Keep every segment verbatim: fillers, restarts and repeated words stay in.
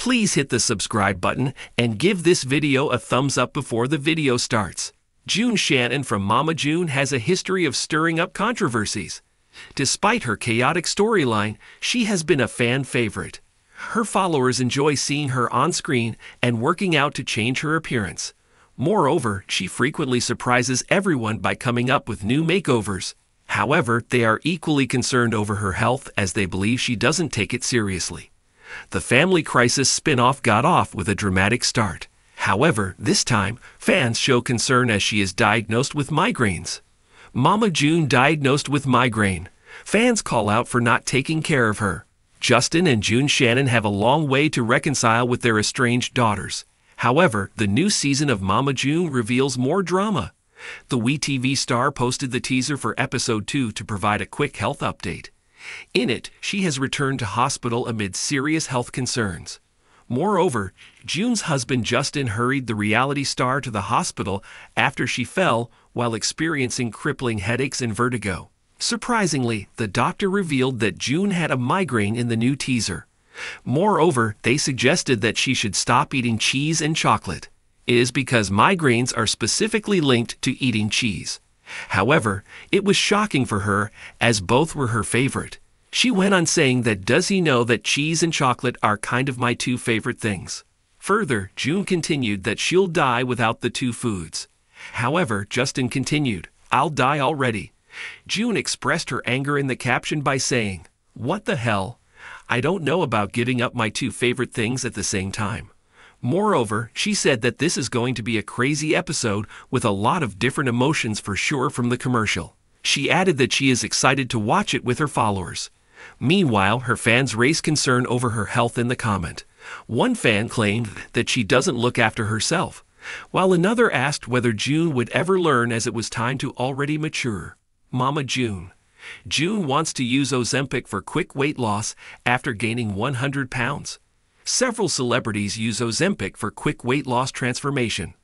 Please hit the subscribe button and give this video a thumbs up before the video starts. June Shannon from Mama June has a history of stirring up controversies. Despite her chaotic storyline, she has been a fan favorite. Her followers enjoy seeing her on screen and working out to change her appearance. Moreover, she frequently surprises everyone by coming up with new makeovers. However, they are equally concerned over her health as they believe she doesn't take it seriously. The Family Crisis spin-off got off with a dramatic start. However, this time, fans show concern as she is diagnosed with migraines. Mama June diagnosed with migraine. Fans call out for not taking care of her. Justin and June Shannon have a long way to reconcile with their estranged daughters. However, the new season of Mama June reveals more drama. The WeTV star posted the teaser for episode two to provide a quick health update. In it, she has returned to hospital amid serious health concerns. Moreover, June's husband Justin hurried the reality star to the hospital after she fell while experiencing crippling headaches and vertigo. Surprisingly, the doctor revealed that June had a migraine in the new teaser. Moreover, they suggested that she should stop eating cheese and chocolate. It is because migraines are specifically linked to eating cheese. However, it was shocking for her, as both were her favorite. She went on saying that does he know that cheese and chocolate are kind of my two favorite things. Further, June continued that she'll die without the two foods. However, Justin continued, "I'll die already." June expressed her anger in the caption by saying, "What the hell? I don't know about giving up my two favorite things at the same time." Moreover, she said that this is going to be a crazy episode with a lot of different emotions for sure from the commercial. She added that she is excited to watch it with her followers. Meanwhile, her fans raise concern over her health in the comment. One fan claimed that she doesn't look after herself, while another asked whether June would ever learn as it was time to already mature. Mama June. June wants to use Ozempic for quick weight loss after gaining one hundred pounds. Several celebrities use Ozempic for quick weight loss transformation.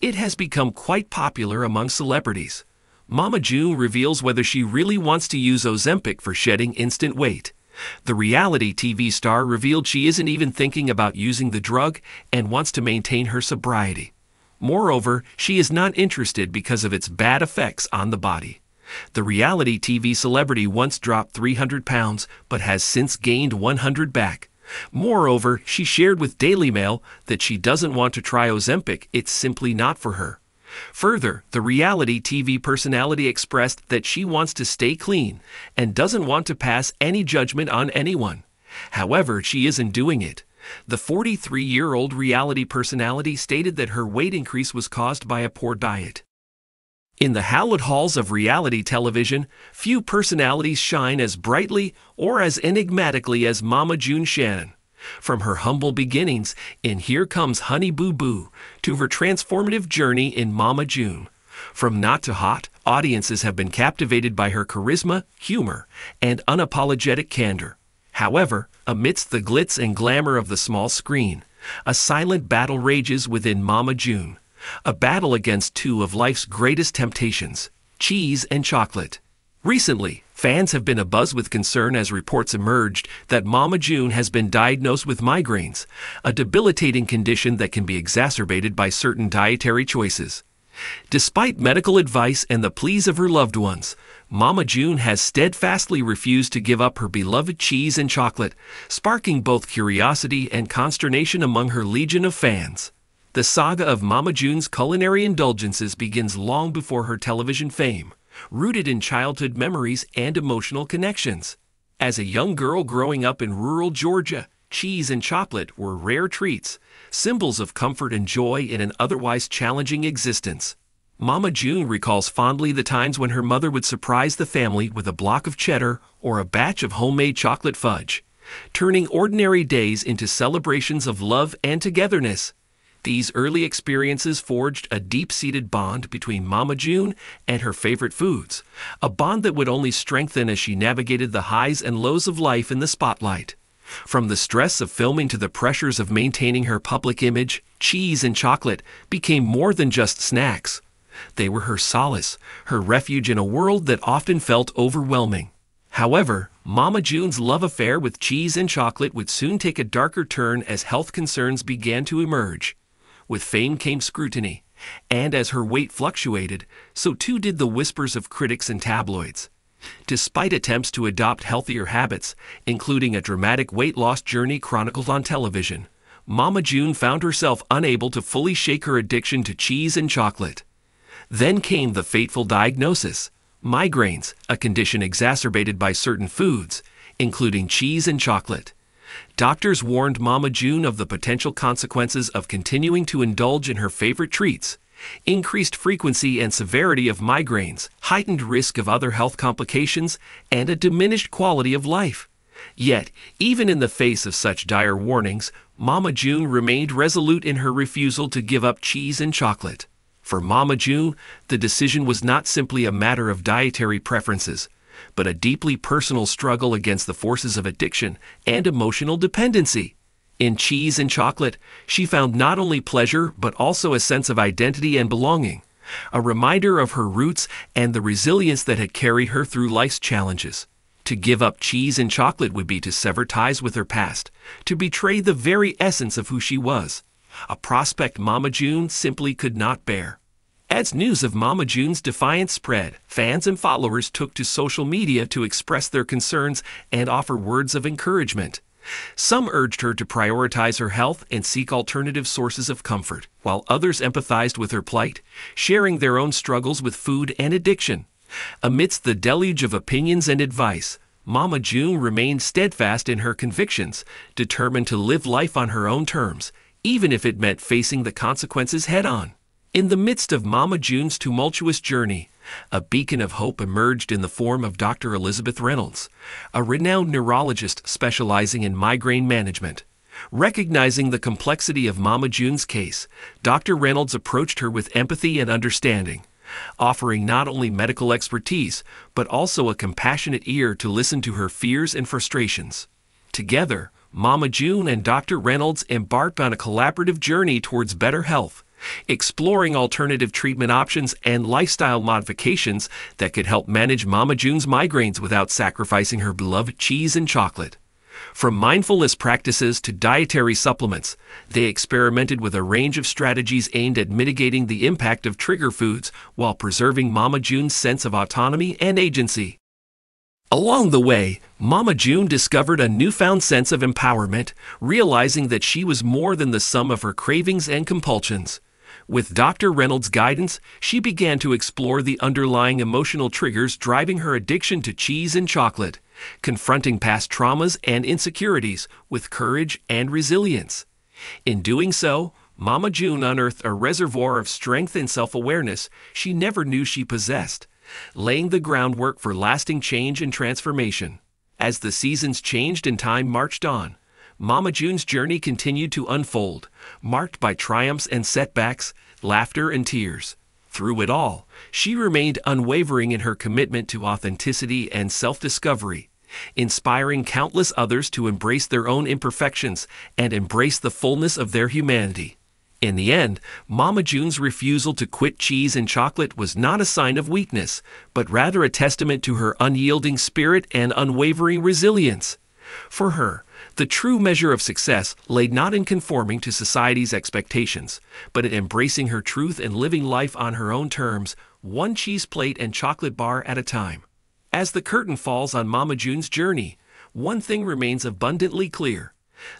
It has become quite popular among celebrities. Mama June reveals whether she really wants to use Ozempic for shedding instant weight. The reality T V star revealed she isn't even thinking about using the drug and wants to maintain her sobriety. Moreover, she is not interested because of its bad effects on the body. The reality T V celebrity once dropped three hundred pounds but has since gained one hundred back. Moreover, she shared with Daily Mail that she doesn't want to try Ozempic, it's simply not for her. Further, the reality T V personality expressed that she wants to stay clean and doesn't want to pass any judgment on anyone. However, she isn't doing it. The forty-three-year-old reality personality stated that her weight increase was caused by a poor diet. In the hallowed halls of reality television, few personalities shine as brightly or as enigmatically as Mama June Shannon. From her humble beginnings in Here Comes Honey Boo Boo to her transformative journey in Mama June: From Not to Hot, audiences have been captivated by her charisma, humor, and unapologetic candor. However, amidst the glitz and glamour of the small screen, a silent battle rages within Mama June. A battle against two of life's greatest temptations, cheese and chocolate. Recently, fans have been abuzz with concern as reports emerged that Mama June has been diagnosed with migraines, a debilitating condition that can be exacerbated by certain dietary choices. Despite medical advice and the pleas of her loved ones, Mama June has steadfastly refused to give up her beloved cheese and chocolate, sparking both curiosity and consternation among her legion of fans. The saga of Mama June's culinary indulgences begins long before her television fame, rooted in childhood memories and emotional connections. As a young girl growing up in rural Georgia, cheese and chocolate were rare treats, symbols of comfort and joy in an otherwise challenging existence. Mama June recalls fondly the times when her mother would surprise the family with a block of cheddar or a batch of homemade chocolate fudge, turning ordinary days into celebrations of love and togetherness. These early experiences forged a deep-seated bond between Mama June and her favorite foods, a bond that would only strengthen as she navigated the highs and lows of life in the spotlight. From the stress of filming to the pressures of maintaining her public image, cheese and chocolate became more than just snacks. They were her solace, her refuge in a world that often felt overwhelming. However, Mama June's love affair with cheese and chocolate would soon take a darker turn as health concerns began to emerge. With fame came scrutiny, and as her weight fluctuated, so too did the whispers of critics and tabloids. Despite attempts to adopt healthier habits, including a dramatic weight loss journey chronicled on television, Mama June found herself unable to fully shake her addiction to cheese and chocolate. Then came the fateful diagnosis: migraines, a condition exacerbated by certain foods, including cheese and chocolate. Doctors warned Mama June of the potential consequences of continuing to indulge in her favorite treats: increased frequency and severity of migraines, heightened risk of other health complications, and a diminished quality of life. Yet, even in the face of such dire warnings, Mama June remained resolute in her refusal to give up cheese and chocolate. For Mama June, the decision was not simply a matter of dietary preferences, but a deeply personal struggle against the forces of addiction and emotional dependency. In cheese and chocolate, she found not only pleasure but also a sense of identity and belonging, a reminder of her roots and the resilience that had carried her through life's challenges. To give up cheese and chocolate would be to sever ties with her past, to betray the very essence of who she was, a prospect Mama June simply could not bear. As news of Mama June's defiance spread, fans and followers took to social media to express their concerns and offer words of encouragement. Some urged her to prioritize her health and seek alternative sources of comfort, while others empathized with her plight, sharing their own struggles with food and addiction. Amidst the deluge of opinions and advice, Mama June remained steadfast in her convictions, determined to live life on her own terms, even if it meant facing the consequences head-on. In the midst of Mama June's tumultuous journey, a beacon of hope emerged in the form of Doctor Elizabeth Reynolds, a renowned neurologist specializing in migraine management. Recognizing the complexity of Mama June's case, Doctor Reynolds approached her with empathy and understanding, offering not only medical expertise, but also a compassionate ear to listen to her fears and frustrations. Together, Mama June and Doctor Reynolds embarked on a collaborative journey towards better health, exploring alternative treatment options and lifestyle modifications that could help manage Mama June's migraines without sacrificing her beloved cheese and chocolate. From mindfulness practices to dietary supplements, they experimented with a range of strategies aimed at mitigating the impact of trigger foods while preserving Mama June's sense of autonomy and agency. Along the way, Mama June discovered a newfound sense of empowerment, realizing that she was more than the sum of her cravings and compulsions. With Doctor Reynolds' guidance, she began to explore the underlying emotional triggers driving her addiction to cheese and chocolate, confronting past traumas and insecurities with courage and resilience. In doing so, Mama June unearthed a reservoir of strength and self-awareness she never knew she possessed, laying the groundwork for lasting change and transformation. As the seasons changed and time marched on, Mama June's journey continued to unfold, marked by triumphs and setbacks, laughter and tears. Through it all, she remained unwavering in her commitment to authenticity and self-discovery, inspiring countless others to embrace their own imperfections and embrace the fullness of their humanity. In the end, Mama June's refusal to quit cheese and chocolate was not a sign of weakness, but rather a testament to her unyielding spirit and unwavering resilience. For her, the true measure of success lay not in conforming to society's expectations, but in embracing her truth and living life on her own terms, one cheese plate and chocolate bar at a time. As the curtain falls on Mama June's journey, one thing remains abundantly clear: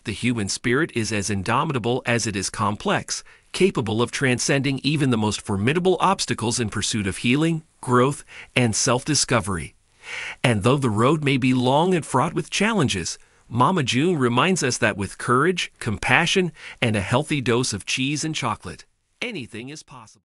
the human spirit is as indomitable as it is complex, capable of transcending even the most formidable obstacles in pursuit of healing, growth, and self-discovery. And though the road may be long and fraught with challenges, Mama June reminds us that with courage, compassion, and a healthy dose of cheese and chocolate, anything is possible.